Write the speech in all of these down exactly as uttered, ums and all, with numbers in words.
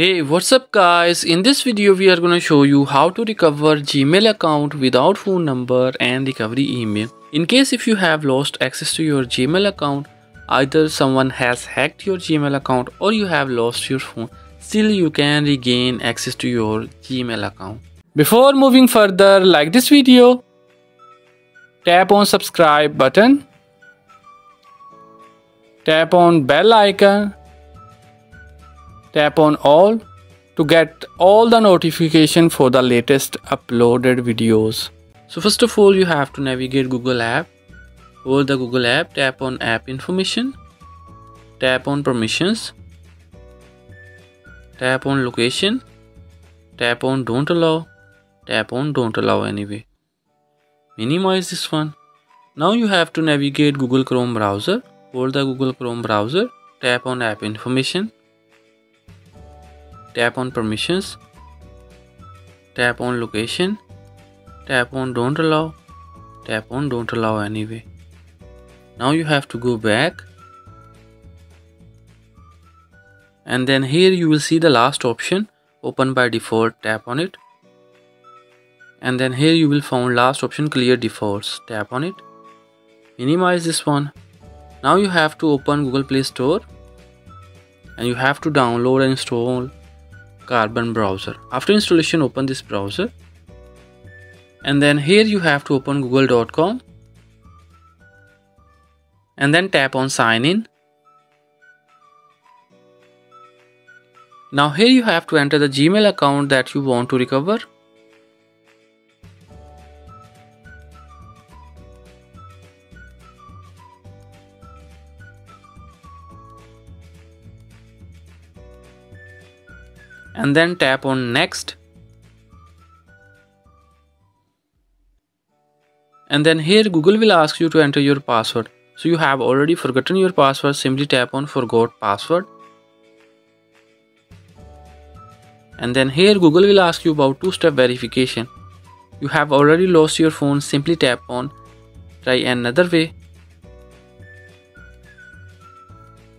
Hey, what's up guys? In this video we are going to show you how to recover Gmail account without phone number and recovery email. In case if you have lost access to your Gmail account, either someone has hacked your Gmail account or you have lost your phone, still you can regain access to your Gmail account. Before moving further, like this video, tap on subscribe button, tap on bell icon, tap on all to get all the notification for the latest uploaded videos. So first of all, you have to navigate Google app. Hold the Google app, tap on app information, tap on permissions, tap on location, tap on don't allow, tap on don't allow anyway. Minimize this one. Now you have to navigate Google Chrome browser. Hold the Google Chrome browser, tap on app information, tap on permissions, tap on location, tap on don't allow, tap on don't allow anyway. Now you have to go back, and then here you will see the last option, open by default, tap on it. And then here you will find last option, clear defaults, tap on it. Minimize this one. Now you have to open Google Play Store and you have to download and install Carbon browser. After installation, open this browser, and then here you have to open google dot com and then tap on sign in. Now here you have to enter the Gmail account that you want to recover. And then tap on next. And then here Google will ask you to enter your password. So you have already forgotten your password, simply tap on forgot password. And then here Google will ask you about two-step verification. You have already lost your phone, simply tap on try another way.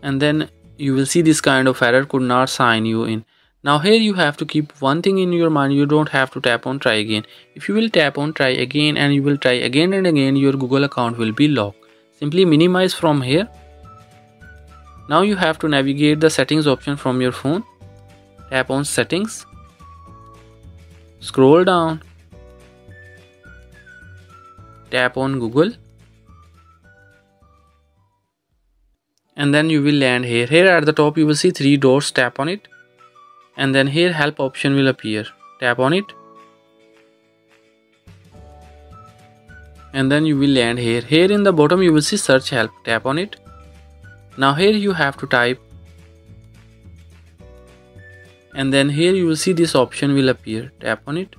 And then you will see this kind of error, could not sign you in. Now here you have to keep one thing in your mind, you don't have to tap on try again. If you will tap on try again and you will try again and again, your Google account will be locked. Simply minimize from here. Now you have to navigate the settings option from your phone. Tap on settings. Scroll down. Tap on Google. And then you will land here. Here at the top you will see three dots, tap on it. And then here help option will appear, tap on it. And then you will land here. Here in the bottom you will see search help, tap on it. Now here you have to type. And then here you will see this option will appear, tap on it.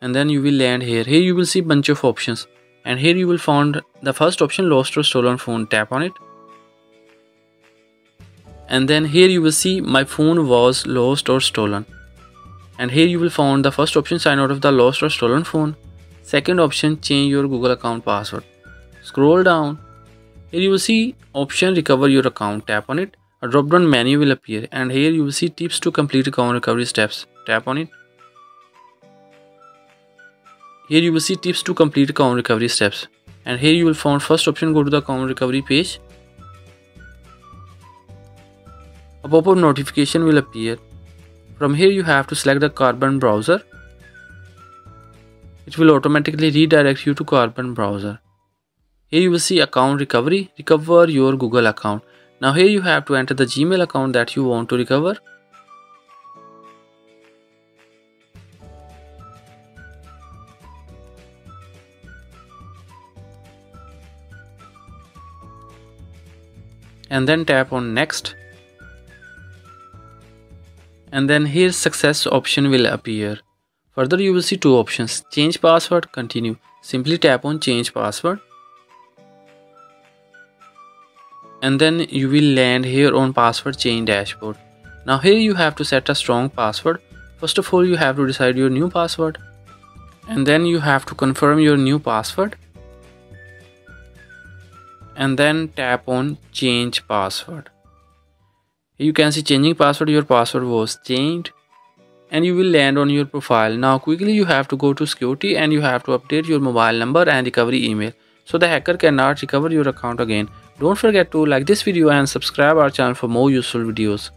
And then you will land here. Here you will see bunch of options. And here you will find the first option, lost or stolen phone, tap on it. And then here you will see my phone was lost or stolen. And here you will find the first option, sign out of the lost or stolen phone. Second option, change your Google account password. Scroll down. Here you will see option recover your account. Tap on it. A drop down menu will appear. And here you will see tips to complete account recovery steps. Tap on it. Here you will see tips to complete account recovery steps. And here you will find first option, go to the account recovery page. A pop-up notification will appear. From here you have to select the Carbon browser. It will automatically redirect you to Carbon browser. Here you will see account recovery, recover your Google account. Now here you have to enter the Gmail account that you want to recover. And then tap on next. And then here success option will appear. Further you will see two options, change password, continue. Simply tap on change password. And then you will land here on password change dashboard. Now here you have to set a strong password. First of all you have to decide your new password. And then you have to confirm your new password. And then tap on change password. You can see changing password, your password was changed, and you will land on your profile. Now quickly you have to go to security and you have to update your mobile number and recovery email, so the hacker cannot recover your account again. Don't forget to like this video and subscribe our channel for more useful videos.